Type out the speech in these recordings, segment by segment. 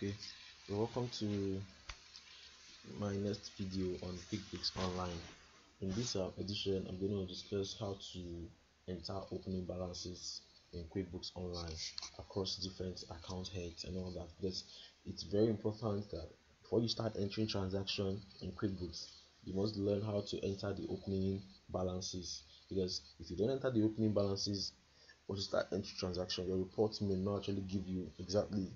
Okay, welcome to my next video on QuickBooks Online. In this edition, I'm going to discuss how to enter opening balances in QuickBooks Online across different account heads and all that, because it's very important that before you start entering transactions in QuickBooks, you must learn how to enter the opening balances, because if you don't enter the opening balances or you start entering transactions, your report may not actually give you exactly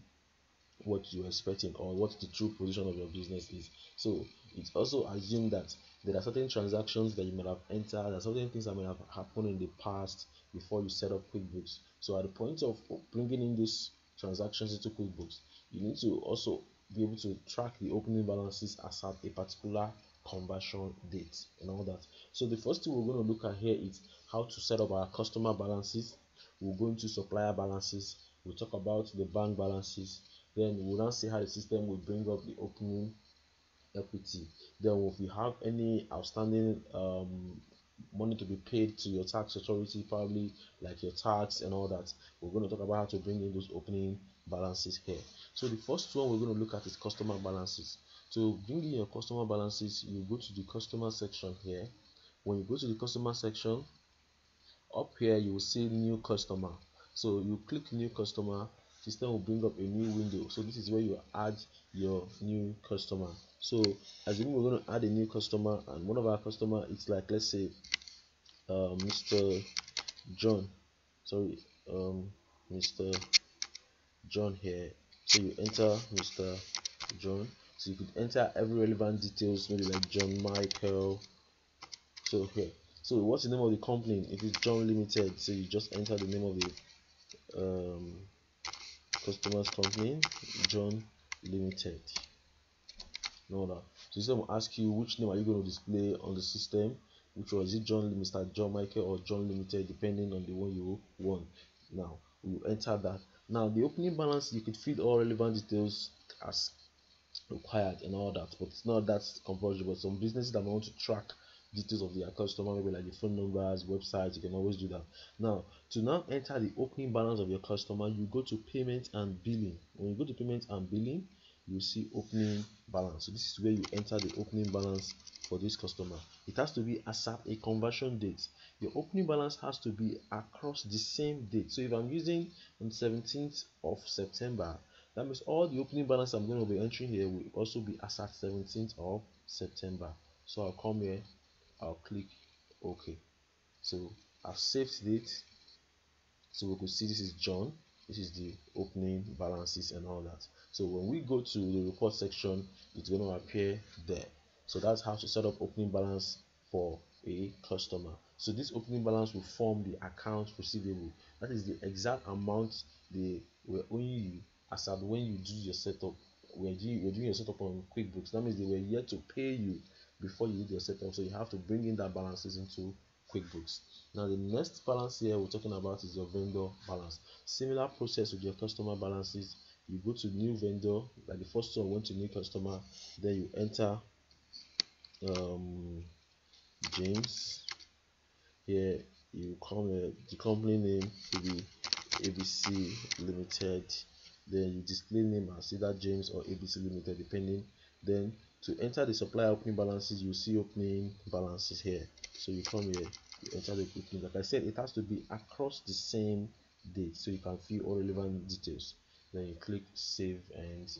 what you're expecting or what the true position of your business is. So it's also assumed that there are certain transactions that you might have entered, there are certain things that might have happened in the past before you set up QuickBooks. So at the point of bringing in these transactions into QuickBooks, you need to also be able to track the opening balances as at a particular conversion date and all that. So the first thing we're going to look at here is how to set up our customer balances. We'll go into supplier balances, we'll talk about the bank balances, then we'll now see how the system will bring up the opening equity. Then if you have any outstanding money to be paid to your tax authority, probably like your tax and all that, we're going to talk about how to bring in those opening balances here. So the first one we're going to look at is customer balances. To bring in your customer balances, you go to the customer section here. When you go to the customer section, up here you will see new customer. So you click new customer, system will bring up a new window. So this is where you add your new customer. So as you know, we're going to add a new customer, and one of our customer is like, let's say Mr. John here. So you enter Mr. John. So you could enter every relevant details, maybe like John Michael. So here, so what's the name of the company? It is John Limited. So you just enter the name of the customer's company, John Limited. No, no. So system will ask you which name are you going to display on the system, which was it, John, Mr. John Michael or John Limited, depending on the one you want. Now you enter that. Now the opening balance, you could feed all relevant details as required and all that, but it's not that compulsory. But some businesses that want to track details of their customer, maybe like the phone numbers, websites, you can always do that. Now to now enter the opening balance of your customer, you go to payment and billing. When you go to payment and billing, you see opening balance. So this is where you enter the opening balance for this customer. It has to be as at a conversion date. Your opening balance has to be across the same date. So if I'm using on 17th of September, that means all the opening balance I'm going to be entering here will also be as at 17th of September. So I'll come here, I'll click OK. So I've saved it. So we could see this is John, this is the opening balances and all that. So when we go to the report section, it's going to appear there. So that's how to set up opening balance for a customer. So this opening balance will form the account receivable. That is the exact amount they were owing you as at when you do your setup. When you were doing your setup on QuickBooks, that means they were yet to pay you before you did your setup. So you have to bring in that balances into QuickBooks. Now the next balance here we're talking about is your vendor balance. Similar process with your customer balances. You go to new vendor, like the first one went to new customer, then you enter James. Here you come, the company name to be ABC Limited. Then you display name as either James or ABC Limited, depending. Then to enter the supplier opening balances, you see opening balances here. So you come here, you enter the opening. Like I said, it has to be across the same date, so you can fill all relevant details. Then you click save and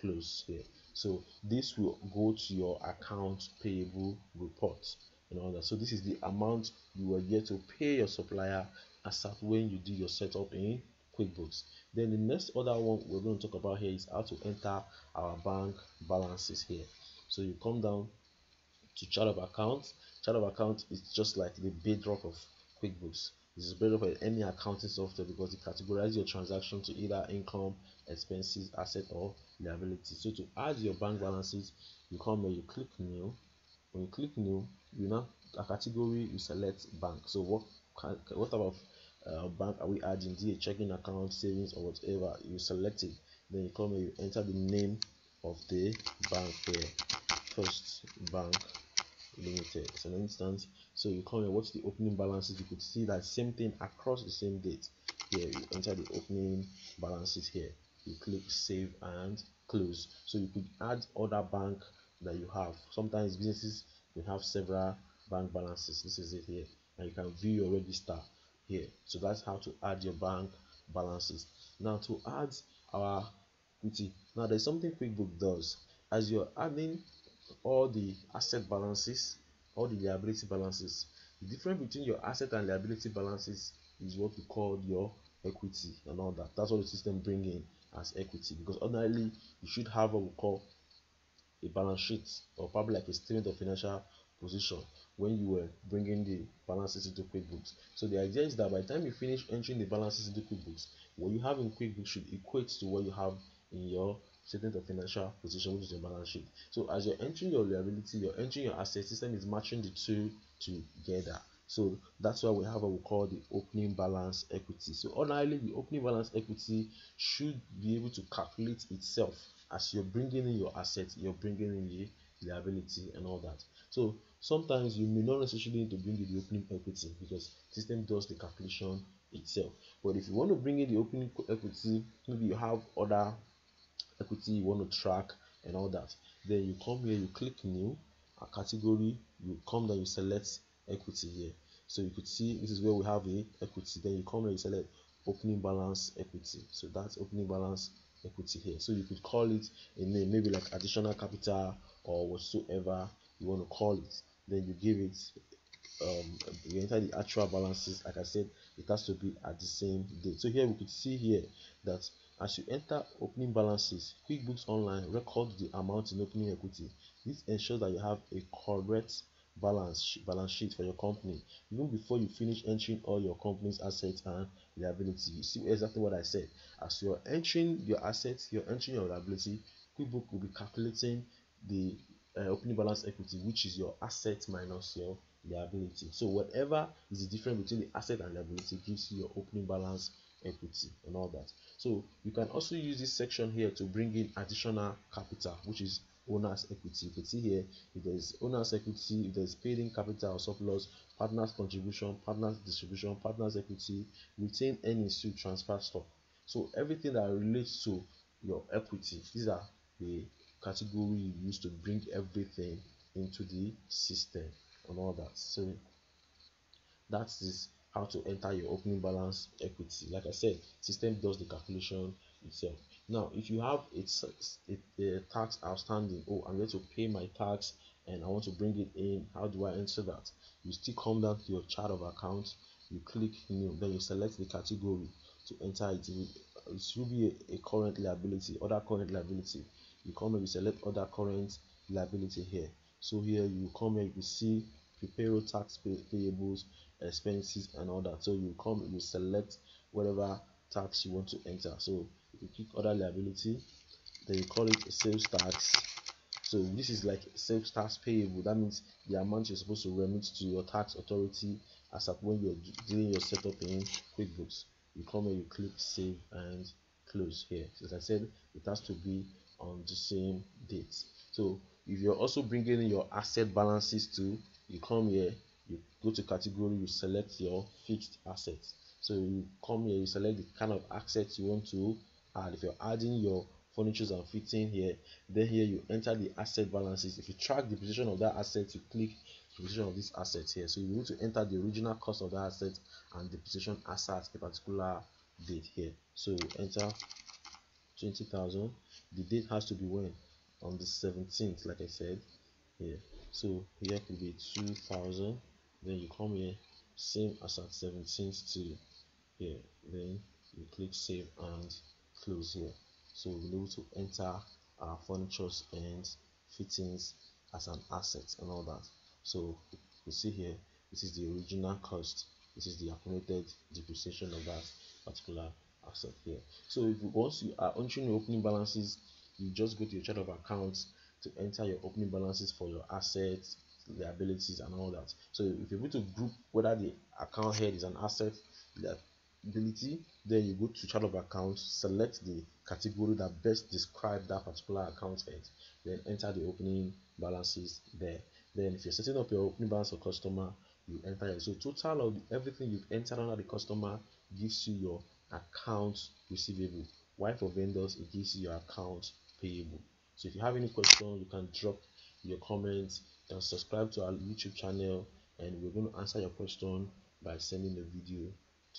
close here. So this will go to your account payable report and all that. So this is the amount you were yet to pay your supplier as at when you do your setup in QuickBooks. Then the next other one we're going to talk about here is how to enter our bank balances here. So you come down to chart of accounts. Chart of accounts is just like the bedrock of QuickBooks. This is better for any accounting software because it categorizes your transaction to either income, expenses, asset, or liability. So to add your bank balances, you come here, you click new. When you click new, you now a category, you select bank. So what type of bank are we adding? Is it a checking account, savings, or whatever? You select it. Then you come here, you enter the name of the bank here, First Bank Limited. So an instance. So you come here, what's the opening balances? You could see that same thing across the same date. Here you enter the opening balances here. you click save and close. So you could add other bank that you have. Sometimes businesses will have several bank balances. This is it here, and you can view your register here. So that's how to add your bank balances. Now to add our equity, now there's something QuickBooks does. As you're adding all the asset balances, all the liability balances, the difference between your asset and liability balances is what we call your equity and all that. That's what the system brings in as equity, because ordinarily you should have what we call a balance sheet, or probably like a statement of financial position when you were bringing the balances into QuickBooks. So the idea is that by the time you finish entering the balances into QuickBooks, what you have in QuickBooks should equate to what you have in your statement of financial position, which is your balance sheet. So as you're entering your liability, you're entering your asset, system is matching the two together. So that's why we have what we call the opening balance equity. So ordinarily the opening balance equity should be able to calculate itself as you're bringing in your assets, you're bringing in the liability and all that. So sometimes you may not necessarily need to bring in the opening equity because system does the calculation itself. But if you want to bring in the opening equity, maybe you have other equity you want to track and all that, then you come here, you click new, a category, you come down, you select equity here. So you could see this is where we have the equity. Then you come here, you select opening balance equity. So that's opening balance equity here. So you could call it a name, maybe like additional capital or whatsoever you want to call it. Then you give it, you enter the actual balances. Like I said, it has to be at the same date. So here we could see here that as you enter opening balances, QuickBooks Online records the amount in opening equity. This ensures that you have a correct balance sheet for your company even before you finish entering all your company's assets and liability. You see exactly what I said. As you're entering your assets, you're entering your liability, QuickBooks will be calculating the opening balance equity, which is your asset minus your liability. So whatever is the difference between the asset and liability gives you your opening balance equity and all that. So you can also use this section here to bring in additional capital, which is owner's equity. You can see here if there is owner's equity, if there is paid in capital or surplus, partners contribution, partners distribution, partners equity, retained earnings to transfer stock. So everything that relates to your equity, these are the category you use to bring everything into the system and all that. So that's this, how to enter your opening balance equity. Like I said, system does the calculation itself. Now if you have a tax outstanding, oh, I'm going to pay my tax and I want to bring it in, how do I enter that? You still come down to your chart of accounts, you click new, then you select the category to enter it. It should be a current liability, other current liability. You come and you select other current liability here. So here you come and you see payroll, tax payables, expenses and all that. So you come and you select whatever tax you want to enter. So you click other liability, then you call it sales tax. So this is like sales tax payable. That means the amount you're supposed to remit to your tax authority as at when you're doing your setup in QuickBooks. You come and you click save and close here. So as I said, it has to be on the same date. So if you're also bringing in your asset balances too, you come here, you go to category, you select your fixed assets. So you come here, you select the kind of assets you want to add. If you're adding your furnitures and fitting here, then here you enter the asset balances. If you track the position of that asset, you click the position of this asset here. So you need to enter the original cost of that asset and the position as at a particular date here. So you enter 20,000. The date has to be when? On the 17th, like I said here. So here could be 2000, then you come here, same as at 17th to here, then you click save and close here. So we'll be able to enter our furnitures and fittings as an asset and all that. So you see here, this is the original cost, this is the accumulated depreciation of that particular asset here. So if once you are entering your opening balances, you just go to your chart of accounts to enter your opening balances for your assets, liabilities and all that. So if you're able to group whether the account head is an asset, liability, then you go to chart of accounts, select the category that best describes that particular account head, then enter the opening balances there. Then if you're setting up your opening balance for customer, you enter it. So total of everything you've entered under the customer gives you your account receivable, While for vendors, it gives you your accounts payable. So if you have any question, you can drop your comments. You can subscribe to our YouTube channel, and we're going to answer your question by sending the video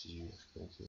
to you. Thank you.